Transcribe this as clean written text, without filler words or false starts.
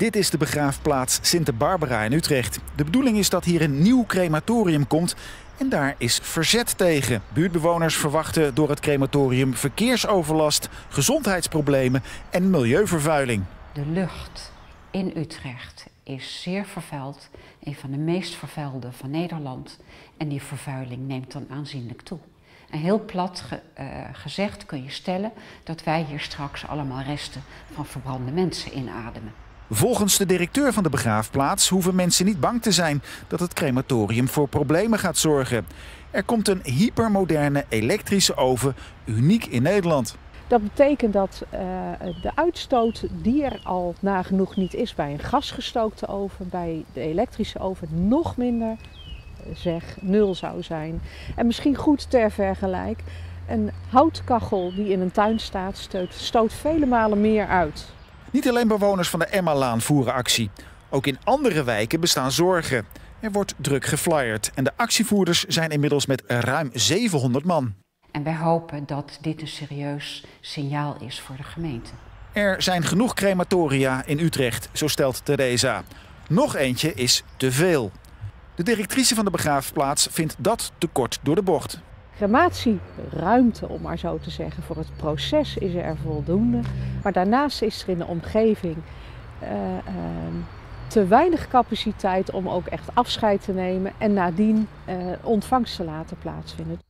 Dit is de begraafplaats Sint-Barbara in Utrecht. De bedoeling is dat hier een nieuw crematorium komt en daar is verzet tegen. Buurtbewoners verwachten door het crematorium verkeersoverlast, gezondheidsproblemen en milieuvervuiling. De lucht in Utrecht is zeer vervuild, een van de meest vervuilde van Nederland. En die vervuiling neemt dan aanzienlijk toe. En heel plat gezegd kun je stellen dat wij hier straks allemaal resten van verbrande mensen inademen. Volgens de directeur van de begraafplaats hoeven mensen niet bang te zijn dat het crematorium voor problemen gaat zorgen. Er komt een hypermoderne elektrische oven, uniek in Nederland. Dat betekent dat de uitstoot die er al nagenoeg niet is bij een gasgestookte oven, bij de elektrische oven nog minder, zeg nul zou zijn. En misschien goed ter vergelijk, een houtkachel die in een tuin staat stoot vele malen meer uit. Niet alleen bewoners van de Emmalaan voeren actie. Ook in andere wijken bestaan zorgen. Er wordt druk geflyerd en de actievoerders zijn inmiddels met ruim 700 man. En wij hopen dat dit een serieus signaal is voor de gemeente. Er zijn genoeg crematoria in Utrecht, zo stelt Theresa. Nog eentje is te veel. De directrice van de begraafplaats vindt dat te kort door de bocht. Crematieruimte, om maar zo te zeggen, voor het proces is er voldoende. Maar daarnaast is er in de omgeving te weinig capaciteit om ook echt afscheid te nemen en nadien ontvangst te laten plaatsvinden.